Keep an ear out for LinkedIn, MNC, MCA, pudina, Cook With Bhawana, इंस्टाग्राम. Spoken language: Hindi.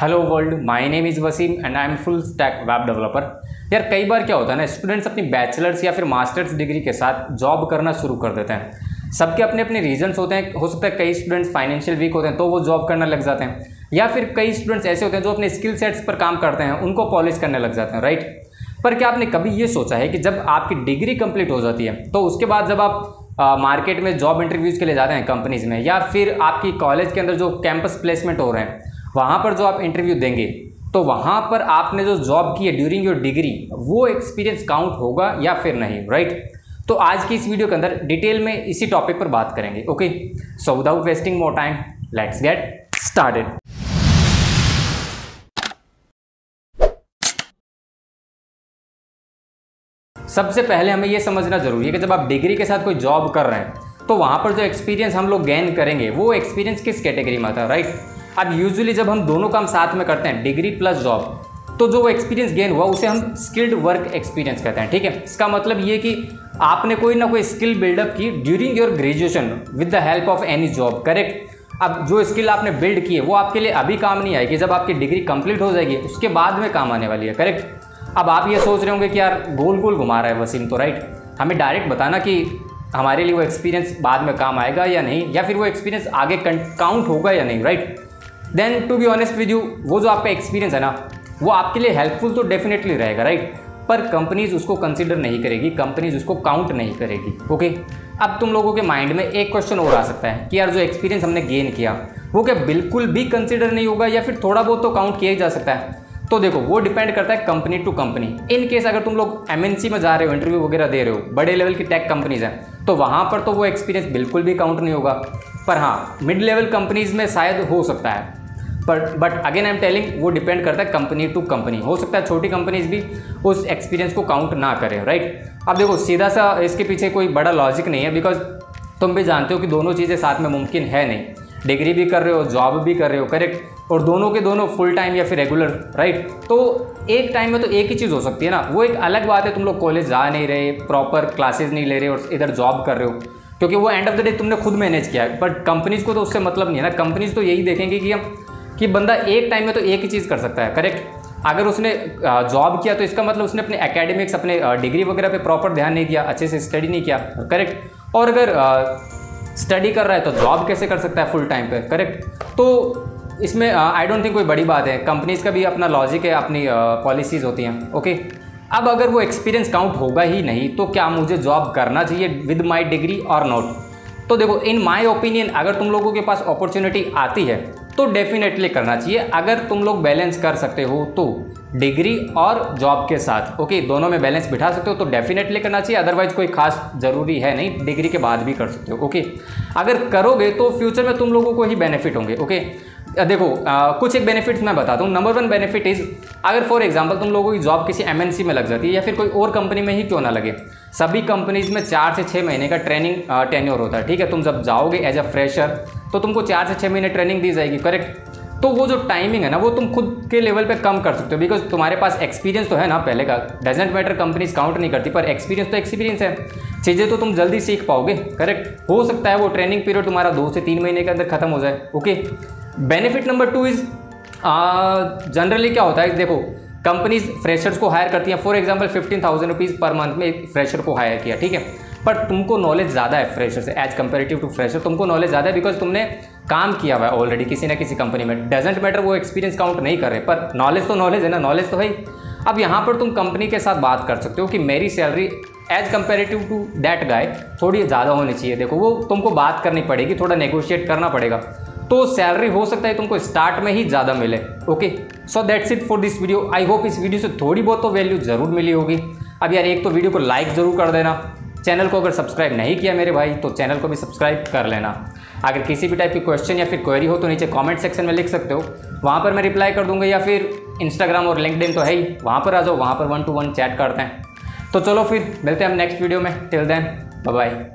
Hello world, my name is Wasim and I am full stack web developer. यार कई बार क्या होता है ना, स्टूडेंट्स अपनी बैचलर्स या फिर मास्टर्स डिग्री के साथ जॉब करना शुरू कर देते हैं। सबके अपने अपने रीजंस होते हैं। हो सकता है कई स्टूडेंट्स फाइनेंशियल वीक होते हैं तो वो जॉब करने लग जाते हैं, या फिर कई स्टूडेंट्स ऐसे होते हैं जो अपने स्किल सेट्स पर काम करते हैं, उनको पॉलिश करने लग जाते हैं, राइट। पर क्या आपने कभी ये सोचा है कि जब आपकी डिग्री कंप्लीट हो जाती है तो उसके बाद जब आप मार्केट में जॉब इंटरव्यूज़ के लिए जाते हैं कंपनीज़ में, या फिर आपकी कॉलेज के अंदर जो कैंपस प्लेसमेंट हो रहे हैं वहाँ पर जो आप इंटरव्यू देंगे, तो वहाँ पर आपने जो जॉब की है ड्यूरिंग योर डिग्री, वो एक्सपीरियंस काउंट होगा या फिर नहीं, राइट। तो आज की इस वीडियो के अंदर डिटेल में इसी टॉपिक पर बात करेंगे। Okay, so without wasting more time let's get started. सबसे पहले हमें यह समझना जरूरी है कि जब आप डिग्री के साथ कोई जॉब कर रहे हैं तो वहाँ पर जो एक्सपीरियंस हम लोग गेन करेंगे वो एक्सपीरियंस किस कैटेगरी में आता है, राइट। अब यूजुअली जब हम दोनों काम साथ में करते हैं, डिग्री प्लस जॉब, तो जो वो एक्सपीरियंस गेन हुआ उसे हम स्किल्ड वर्क एक्सपीरियंस कहते हैं, ठीक है। इसका मतलब ये कि आपने कोई ना कोई स्किल बिल्डअप की during your graduation with the help of any job, correct. अब जो स्किल आपने बिल्ड की है वो आपके लिए अभी काम नहीं आएगी, जब आपकी डिग्री कंप्लीट हो जाएगी उसके बाद में काम आने वाली है, करेक्ट। अब आप ये सोच रहे होंगे कि यार गोल गोल घुमा रहा है वसीम तो, राइट। हमें डायरेक्ट बताना कि हमारे लिए वो एक्सपीरियंस बाद में काम आएगा या नहीं, या फिर वो एक्सपीरियंस आगे काउंट होगा या नहीं, right. Then to be honest with you, वो जो आपका एक्सपीरियंस है ना वो आपके लिए हेल्पफुल तो डेफिनेटली रहेगा, राइट, पर कंपनीज उसको कंसिडर नहीं करेगी, कंपनीज उसको काउंट नहीं करेगी, ओके। अब तुम लोगों के माइंड में एक क्वेश्चन और आ सकता है कि यार जो एक्सपीरियंस हमने गेन किया वो क्या बिल्कुल भी कंसिडर नहीं होगा, या फिर थोड़ा बहुत तो काउंट किया ही जा सकता है। तो देखो, वो डिपेंड करता है company to company. In case अगर तुम लोग MNC में जा रहे हो, इंटरव्यू वगैरह दे रहे हो, बड़े लेवल की टेक कंपनीज़ हैं, तो वहाँ पर तो वो एक्सपीरियंस बिल्कुल भी काउंट नहीं होगा। पर हाँ, मिड लेवल कंपनीज़ में शायद हो सकता है, but again I am telling, वो डिपेंड करता है कंपनी टू कंपनी। हो सकता है छोटी कंपनीज भी उस एक्सपीरियंस को काउंट ना करें, राइट। अब देखो, सीधा सा इसके पीछे कोई बड़ा लॉजिक नहीं है, बिकॉज तुम भी जानते हो कि दोनों चीज़ें साथ में मुमकिन है नहीं। डिग्री भी कर रहे हो, जॉब भी कर रहे हो, करेक्ट, और दोनों के दोनों फुल टाइम या फिर रेगुलर, राइट। तो एक टाइम में तो एक ही चीज़ हो सकती है ना। वो एक अलग बात है तुम लोग कॉलेज जा नहीं रहे, प्रॉपर क्लासेज नहीं ले रहे और इधर जॉब कर रहे हो, क्योंकि वो एंड ऑफ द डे तुमने खुद मैनेज किया है, बट कंपनीज को तो उससे मतलब नहीं है ना। कंपनीज तो यही देखेंगे कि हम कि बंदा एक टाइम में तो एक ही चीज़ कर सकता है, करेक्ट। अगर उसने जॉब किया तो इसका मतलब उसने अपने एकेडमिक्स, अपने डिग्री वगैरह पे प्रॉपर ध्यान नहीं दिया, अच्छे से स्टडी नहीं किया, करेक्ट। और अगर स्टडी कर रहा है तो जॉब कैसे कर सकता है फुल टाइम पे, करेक्ट। तो इसमें आई डोंट थिंक कोई बड़ी बात है, कंपनीज का भी अपना लॉजिक है, अपनी पॉलिसीज़ होती हैं, ओके। अब अगर वो एक्सपीरियंस काउंट होगा ही नहीं तो क्या मुझे जॉब करना चाहिए विद माई डिग्री और नॉट? तो देखो, इन माई ओपिनियन, अगर तुम लोगों के पास अपॉर्चुनिटी आती है तो डेफिनेटली करना चाहिए, अगर तुम लोग बैलेंस कर सकते हो तो डिग्री और जॉब के साथ, ओके, दोनों में बैलेंस बिठा सकते हो तो डेफिनेटली करना चाहिए। अदरवाइज कोई खास ज़रूरी है नहीं, डिग्री के बाद भी कर सकते हो, ओके। अगर करोगे तो फ्यूचर में तुम लोगों को ही बेनिफिट होंगे, ओके। देखो, कुछ एक बेनिफिट्स मैं बताता हूँ। नंबर 1 बेनिफिट इज़, अगर फॉर एग्जांपल तुम लोगों की जॉब किसी MNC में लग जाती है या फिर कोई और कंपनी में ही क्यों ना लगे, सभी कंपनीज़ में 4 से 6 महीने का ट्रेनिंग टेन्योर होता है, ठीक है। तुम जब जाओगे एज अ फ्रेशर तो तुमको 4 से 6 महीने ट्रेनिंग दी जाएगी, करेक्ट। तो वो जो टाइमिंग है ना वो तुम खुद के लेवल पे कम कर सकते हो, बिकॉज तुम्हारे पास एक्सपीरियंस तो है ना पहले का। डजेंट मैटर, कंपनीज काउंट नहीं करती, पर एक्सपीरियंस तो एक्सपीरियंस है, चीज़ें तो तुम जल्दी सीख पाओगे, करेक्ट। हो सकता है वो ट्रेनिंग पीरियड तुम्हारा 2 से 3 महीने के अंदर खत्म हो जाए, okay. Benefit number 2 is, generally क्या होता है, देखो कंपनीज फ्रेशर्स को हायर करती हैं। For example 15,000 rupees per month में एक फ्रेशर को हायर किया, ठीक है, पर तुमको नॉलेज ज़्यादा है फ्रेशर से, एज कंपेरेटिव टू फ्रेशर तुमको नॉलेज ज़्यादा है, बिकॉज तुमने काम किया हुआ है ऑलरेडी किसी ना किसी कंपनी में। डजेंट मैटर वो एक्सपीरियंस काउंट नहीं कर रहे, पर नॉलेज तो नॉलेज है ना, नॉलेज तो है। अब यहाँ पर तुम कंपनी के साथ बात कर सकते हो कि मेरी salary as comparative to that guy थोड़ी ज़्यादा होनी चाहिए। देखो, वो तुमको बात करनी पड़ेगी, थोड़ा नेगोशिएट करना पड़ेगा, तो सैलरी हो सकता है तुमको स्टार्ट में ही ज़्यादा मिले, okay. So that's it for this video. I hope इस वीडियो से थोड़ी बहुत तो वैल्यू ज़रूर मिली होगी। अब यार, एक तो वीडियो को लाइक ज़रूर कर देना, चैनल को अगर सब्सक्राइब नहीं किया मेरे भाई तो चैनल को भी सब्सक्राइब कर लेना। अगर किसी भी टाइप की क्वेश्चन या फिर क्वेरी हो तो नीचे कॉमेंट सेक्शन में लिख सकते हो, वहाँ पर मैं रिप्लाई कर दूँगा, या फिर इंस्टाग्राम और लिंक्डइन तो है ही, वहाँ पर आ जाओ, वहाँ पर 1-to-1 चैट करते हैं। तो चलो फिर मिलते हैं हम नेक्स्ट वीडियो में। Till then, bye bye.